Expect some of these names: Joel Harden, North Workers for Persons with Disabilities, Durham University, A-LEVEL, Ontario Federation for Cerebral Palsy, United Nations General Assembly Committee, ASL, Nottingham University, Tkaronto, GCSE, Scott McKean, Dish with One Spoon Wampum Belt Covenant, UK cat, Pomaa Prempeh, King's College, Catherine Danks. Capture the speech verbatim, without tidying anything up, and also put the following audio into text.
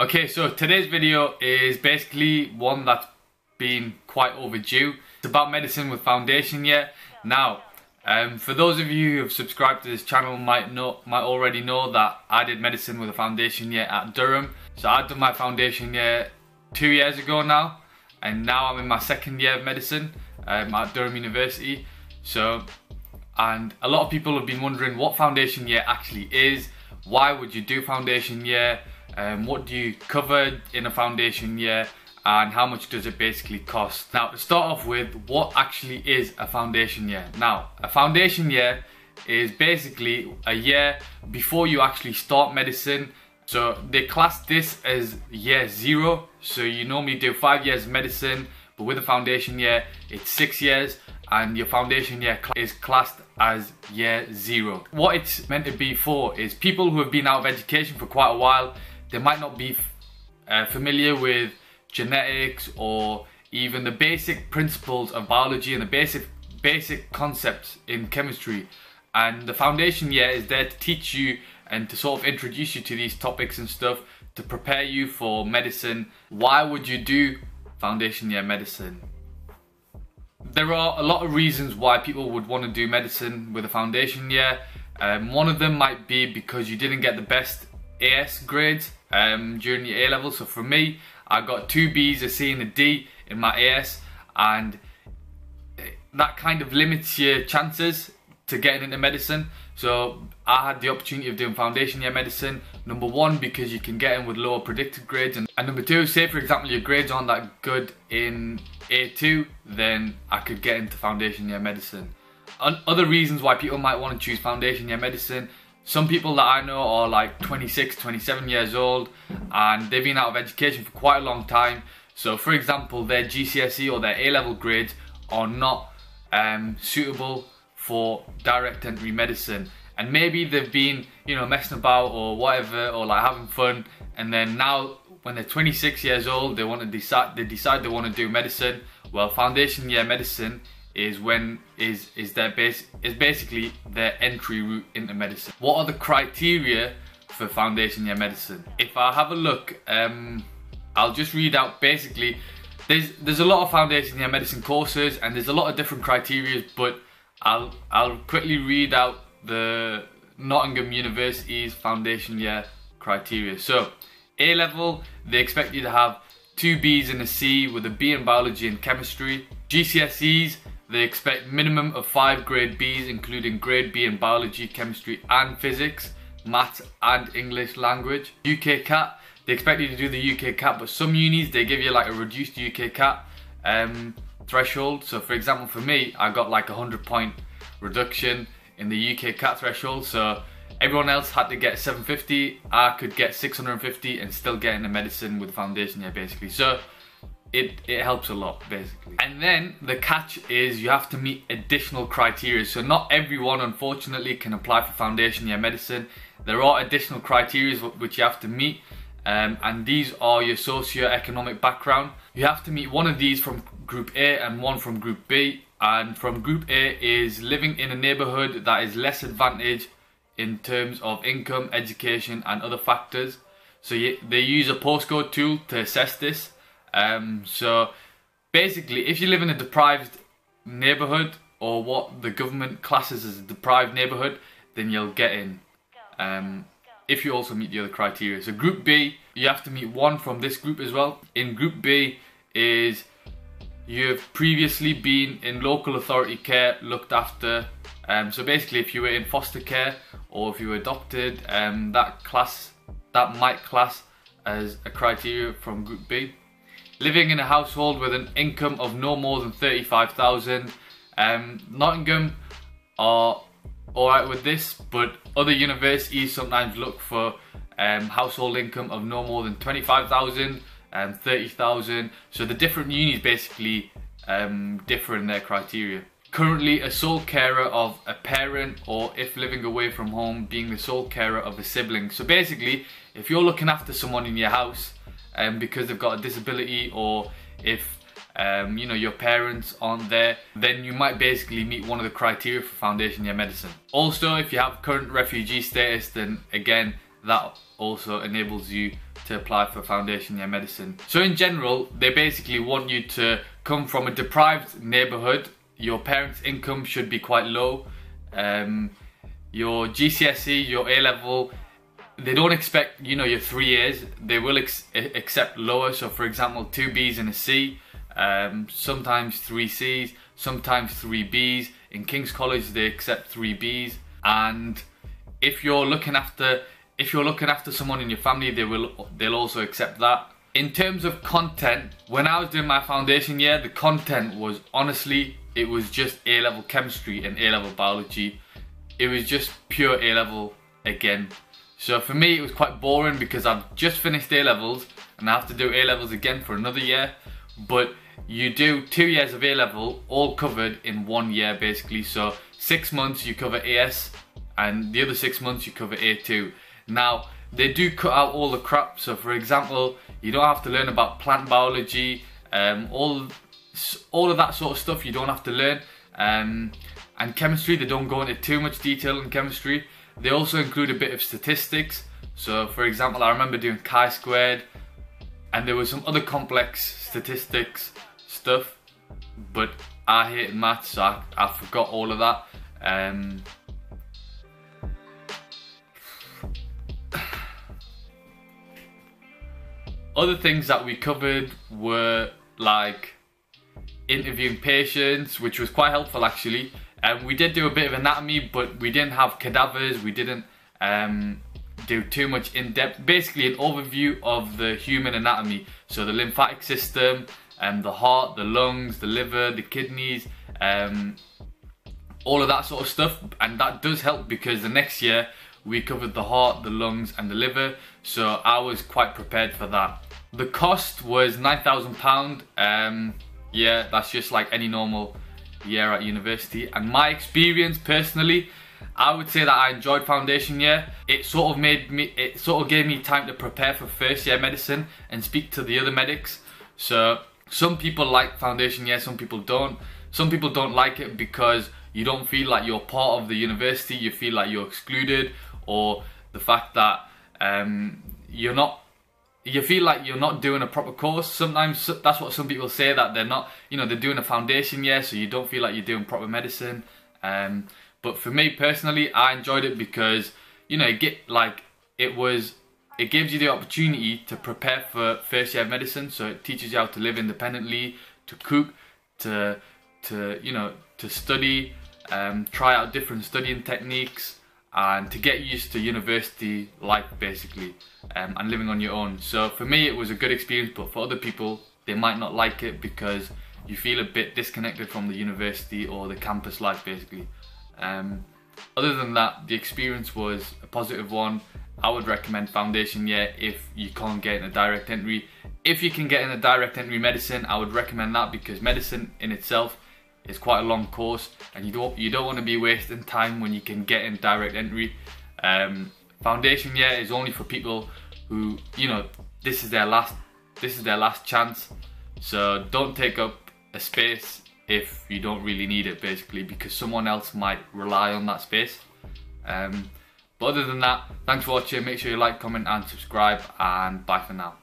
Okay, so today's video is basically one that's been quite overdue. It's about medicine with foundation year. Now, um, for those of you who have subscribed to this channel might know, might already know that I did medicine with a foundation year at Durham. So I did my foundation year two years ago now, and now I'm in my second year of medicine um, at Durham University. So, and a lot of people have been wondering what foundation year actually is. Why would you do foundation year? Um, what do you cover in a foundation year, and how much does it basically cost? Now, to start off with, what actually is a foundation year? Now, a foundation year is basically a year before you actually start medicine. So they class this as year zero. So you normally do five years of medicine, but with a foundation year, it's six years, and your foundation year is classed as year zero. What it's meant to be for is people who have been out of education for quite a while. They might not be uh, familiar with genetics or even the basic principles of biology and the basic basic concepts in chemistry. And the foundation year is there to teach you and to sort of introduce you to these topics and stuff to prepare you for medicine. Why would you do foundation year medicine? There are a lot of reasons why people would want to do medicine with a foundation year. Um, one of them might be because you didn't get the best A S grades um, during your A level. So for me, I got two B's, a C and a D in my A S, and that kind of limits your chances to getting into medicine. So I had the opportunity of doing foundation year medicine, number one, because you can get in with lower predicted grades, and, and number two, say for example your grades aren't that good in A two, then I could get into foundation year medicine. And other reasons why people might want to choose foundation year medicine: some people that I know are like twenty-six, twenty-seven years old, and they've been out of education for quite a long time. So for example, their G C S E or their A level grades are not um, suitable for direct entry medicine. And maybe they've been, you know, messing about or whatever, or like having fun, and then now when they're twenty-six years old, they want to decide they decide they want to do medicine. Well, foundation year medicine is when is is their base is basically their entry route into medicine. What are the criteria for foundation year medicine? If I have a look, um, I'll just read out basically. There's there's a lot of foundation year medicine courses, and there's a lot of different criteria. But I'll I'll quickly read out the Nottingham University's foundation year criteria. So, A level, they expect you to have two B's and a C, with a B in biology and chemistry. G C S Es. They expect minimum of five grade B's, including grade B in biology, chemistry and physics, maths and English language. U K cat, they expect you to do the U K cat, but some unis, they give you like a reduced U K cat um, threshold. So for example, for me, I got like a hundred point reduction in the U K cat threshold. So everyone else had to get seven fifty, I could get six hundred fifty and still get into medicine with foundation year basically. So It, it helps a lot basically. And then the catch is you have to meet additional criteria. So not everyone unfortunately can apply for foundation year medicine. There are additional criteria which you have to meet, um, and these are your socio-economic background. You have to meet one of these from group A and one from group B, and from group A is living in a neighbourhood that is less advantaged in terms of income, education and other factors. So you, they use a postcode tool to assess this. Um, so basically, if you live in a deprived neighbourhood, or what the government classes as a deprived neighbourhood, then you'll get in, um, if you also meet the other criteria. So group B, you have to meet one from this group as well. In group B is you've previously been in local authority care, looked after. Um, so basically if you were in foster care or if you were adopted, um, that class that might class as a criteria from group B. Living in a household with an income of no more than thirty-five thousand. Um, Nottingham are alright with this, but other universities sometimes look for um, household income of no more than twenty-five thousand and thirty thousand. So the different unis basically um, differ in their criteria. Currently a sole carer of a parent, or if living away from home, being the sole carer of a sibling. So basically, if you're looking after someone in your house, Um, because they've got a disability, or if um, you know, your parents aren't there, then you might basically meet one of the criteria for foundation year medicine. Also, if you have current refugee status, then again that also enables you to apply for foundation year medicine. So in general, they basically want you to come from a deprived neighbourhood. Your parents' income should be quite low. Um, your G C S E, your A level, they don't expect, you know, your three years. They will ex accept lower. So for example, two Bs and a C, um, sometimes three Cs, sometimes three Bs. In King's College, they accept three Bs. And if you're looking after, if you're looking after someone in your family, they will, they'll also accept that. In terms of content, when I was doing my foundation year, the content was honestly, it was just A level chemistry and A level biology. It was just pure A level again. So for me, it was quite boring because I've just finished A levels and I have to do A levels again for another year. But you do two years of A level all covered in one year basically. So six months you cover A S and the other six months you cover A two. Now, they do cut out all the crap. So for example, you don't have to learn about plant biology, um, all all of that sort of stuff you don't have to learn, um, and chemistry, they don't go into too much detail in chemistry. They also include a bit of statistics. So for example, I remember doing chi-squared and there was some other complex statistics stuff, but I hated maths, so I, I forgot all of that. Um, other things that we covered were like interviewing patients, which was quite helpful actually. And um, we did do a bit of anatomy, but we didn't have cadavers. We didn't um, do too much in depth. Basically, an overview of the human anatomy. So the lymphatic system, um, the heart, the lungs, the liver, the kidneys, um, all of that sort of stuff. And that does help because the next year we covered the heart, the lungs, and the liver. So I was quite prepared for that. The cost was nine thousand pounds. Um, Yeah, that's just like any normal year at university. And my experience personally, I would say that I enjoyed foundation year. It sort of made me, it sort of gave me time to prepare for first year medicine and speak to the other medics. So some people like foundation year, some people don't. Some people don't like it because you don't feel like you're part of the university. You feel like you're excluded, or the fact that um, you're not, you feel like you're not doing a proper course. Sometimes that's what some people say, that they're not, you know, they're doing a foundation year, so you don't feel like you're doing proper medicine. Um, but for me personally, I enjoyed it because, you know, it get like it was, it gives you the opportunity to prepare for first year medicine. So it teaches you how to live independently, to cook, to to you know, to study, um, try out different studying techniques, and to get used to university life basically, um, and living on your own. So for me it was a good experience, but for other people they might not like it because you feel a bit disconnected from the university or the campus life basically. Um, other than that, the experience was a positive one. I would recommend foundation year if you can't get in a direct entry. If you can get in a direct entry medicine, I would recommend that because medicine in itself, it's quite a long course and you don't you don't want to be wasting time when you can get in direct entry. Um, foundation year is only for people who, you know, this is their last this is their last chance. So don't take up a space if you don't really need it basically, because someone else might rely on that space. Um, but other than that, thanks for watching. Make sure you like, comment and subscribe, and bye for now.